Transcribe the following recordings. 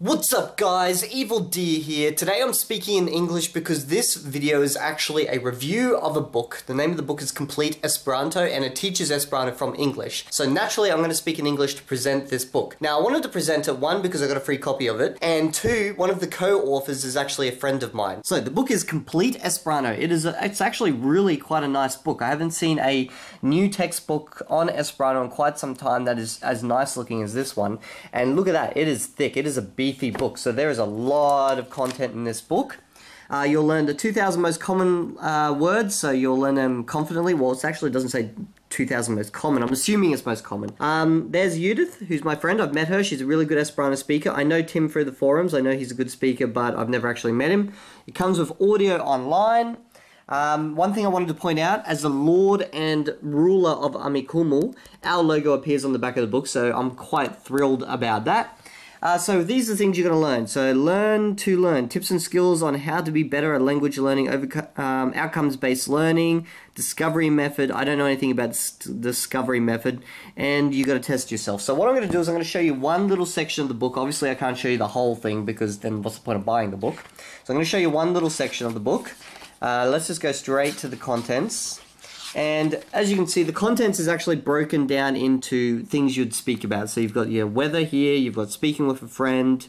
What's up guys, Evil Deer here. Today I'm speaking in English because this video is actually a review of a book. The name of the book is Complete Esperanto and it teaches Esperanto from English. So naturally I'm going to speak in English to present this book. Now I wanted to present it, one, because I got a free copy of it, and two, one of the co-authors is actually a friend of mine. So the book is Complete Esperanto. It's actually really quite a nice book. I haven't seen a new textbook on Esperanto in quite some time that is as nice looking as this one. And look at that, it is thick. It is a big book, so there is a lot of content in this book. You'll learn the 2,000 most common words, so you'll learn them confidently. Well, it actually doesn't say 2,000 most common. I'm assuming it's most common. There's Judith, who's my friend. I've met her. She's a really good Esperanto speaker. I know Tim through the forums. I know he's a good speaker, but I've never actually met him. It comes with audio online. One thing I wanted to point out, as the Lord and Ruler of Amikumu, our logo appears on the back of the book, so I'm quite thrilled about that. So these are the things you're going to learn. So learn to learn. Tips and skills on how to be better at language learning, outcomes-based learning, discovery method. I don't know anything about discovery method. And you got to test yourself. So what I'm going to do is I'm going to show you one little section of the book. Obviously, I can't show you the whole thing because then what's the point of buying the book? So I'm going to show you one little section of the book. Let's just go straight to the contents. And as you can see, the contents is actually broken down into things you'd speak about. So you've got your weather here, you've got speaking with a friend,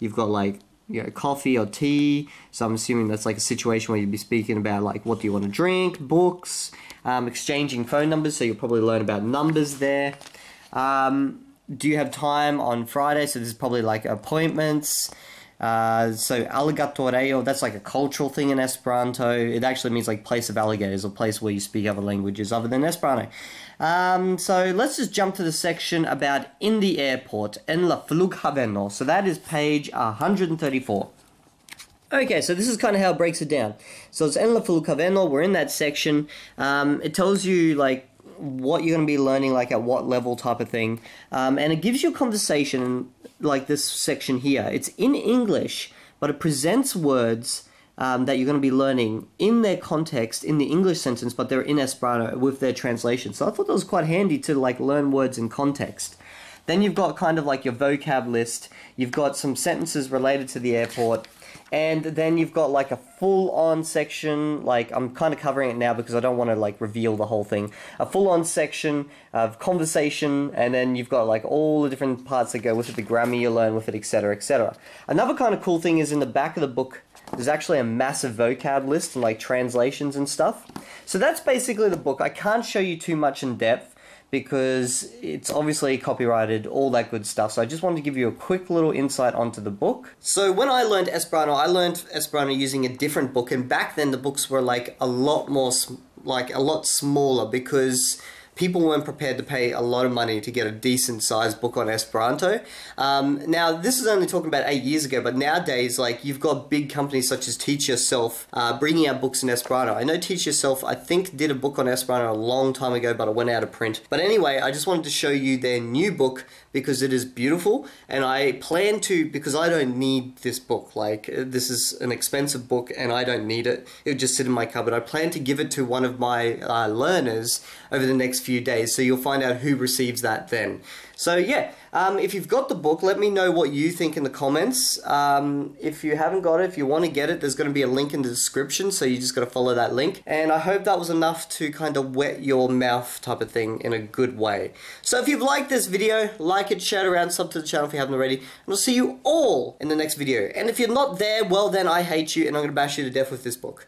you've got like, you know, coffee or tea. So I'm assuming that's like a situation where you'd be speaking about like, what do you want to drink, books, exchanging phone numbers. So you'll probably learn about numbers there. Do you have time on Friday? So this is probably like appointments. So alligatoreo, that's like a cultural thing in Esperanto. It actually means like place of alligators or place where you speak other languages other than Esperanto. So let's just jump to the section about in the airport, en la flughaveno. So that is page 134. Okay, so this is kind of how it breaks it down. So it's en la flughaveno, we're in that section. It tells you like what you're going to be learning, like at what level type of thing. And it gives you a conversation like this section here. It's in English, but it presents words that you're going to be learning in their context, in the English sentence, but they're in Esperanto with their translation. So I thought that was quite handy to like learn words in context. Then you've got kind of like your vocab list. You've got some sentences related to the airport. And then you've got like a full-on section, like I'm kind of covering it now because I don't want to like reveal the whole thing. A full-on section of conversation, and then you've got like all the different parts that go with it, the grammar you learn with it, etc, etc. Another kind of cool thing is in the back of the book, there's actually a massive vocab list and like translations and stuff. So that's basically the book. I can't show you too much in depth because it's obviously copyrighted, all that good stuff. So I just wanted to give you a quick little insight onto the book. So when I learned Esperanto using a different book, and back then the books were like a lot smaller because people weren't prepared to pay a lot of money to get a decent-sized book on Esperanto. Now, this is only talking about 8 years ago, but nowadays, like, you've got big companies such as Teach Yourself bringing out books in Esperanto. I know Teach Yourself, I think, did a book on Esperanto a long time ago, but it went out of print. But anyway, I just wanted to show you their new book because it is beautiful, and I plan to, because I don't need this book. Like, this is an expensive book, and I don't need it. It would just sit in my cupboard. I plan to give it to one of my learners over the next few days, so you'll find out who receives that then. So yeah, if you've got the book, let me know what you think in the comments. If you haven't got it, if you want to get it, there's going to be a link in the description, so you just got to follow that link. And I hope that was enough to kind of wet your mouth type of thing in a good way. So if you've liked this video, like it, share it around, sub to the channel if you haven't already, and I'll see you all in the next video. And if you're not there, well then I hate you and I'm going to bash you to death with this book.